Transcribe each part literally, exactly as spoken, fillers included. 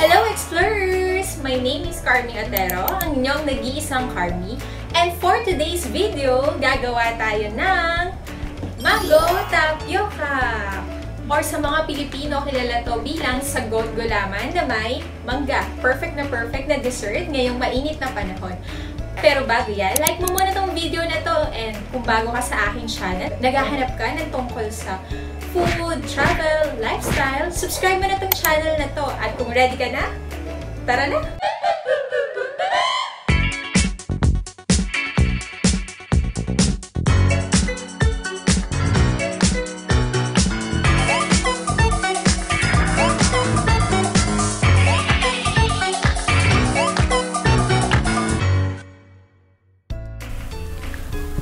Hello Explorers! My name is Carmie Otero, ang inyong nag-iisang Carmie. And for today's video, gagawa tayo ng mango tapioca. Or sa mga Pilipino, kilala to bilang sagot gulaman na may mangga. Perfect na perfect na dessert ngayong mainit na panahon. Pero bago yan, like mo muna tong video na to, and kung bago ka sa akin channel, naghahanap ka ng tungkol sa food, travel, lifestyle, subscribe mo na tong channel na to. At kung ready ka na, tara na!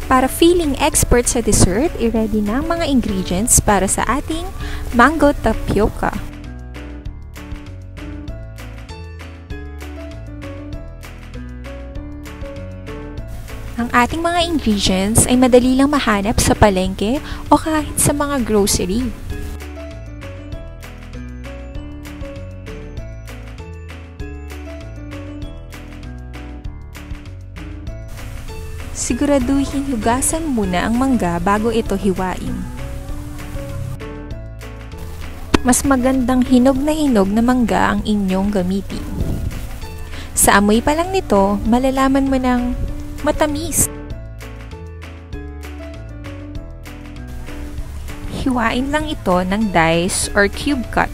Para feeling expert sa dessert, i-ready na ang mga ingredients para sa ating mango tapioca. Ang ating mga ingredients ay madali lang mahanap sa palengke o kahit sa mga grocery. Siguraduhin hugasan muna ang mangga bago ito hiwain. Mas magandang hinog na hinog na mangga ang inyong gamitin. Sa amoy pa lang nito, malalaman mo ng matamis. Hiwain lang ito ng dice or cube cut.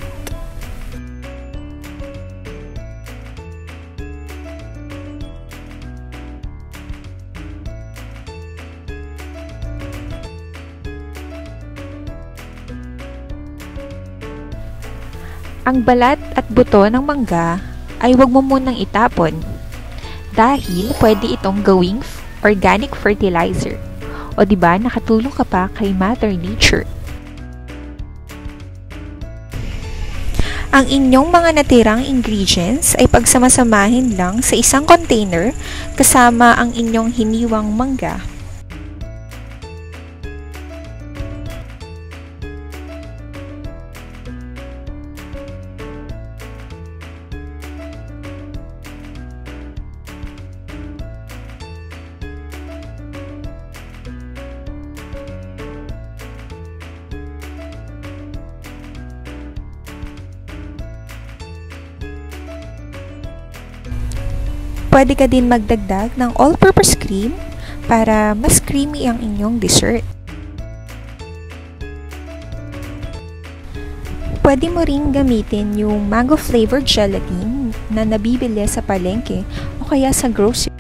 Ang balat at buto ng mangga ay huwag mo munang itapon dahil pwede itong gawing organic fertilizer. O diba, nakatulong ka pa kay Mother Nature. Ang inyong mga natirang ingredients ay pagsamasamahin lang sa isang container kasama ang inyong hiniwang mangga. Pwede ka din magdagdag ng all-purpose cream para mas creamy ang inyong dessert. Pwede mo rin gamitin yung mango-flavored gelatin na nabibili sa palengke o kaya sa grocery.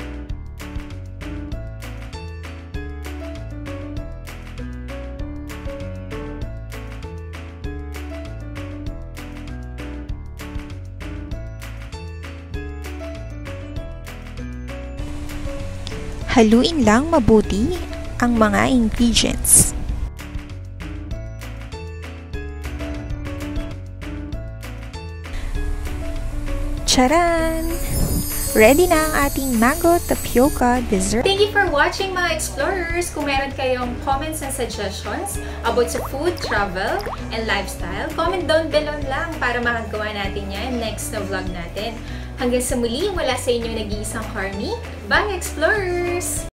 Haluin lang mabuti ang mga ingredients. Charan! Ready na ang ating mango tapioca dessert. Thank you for watching mga explorers. Kung meron kayong comments and suggestions about sa food, travel, and lifestyle, comment down below lang para makagawa natin yan next na vlog natin. Hanggang sa muli, wala sa inyo nag-iisang Carmie. Bye, Explorers!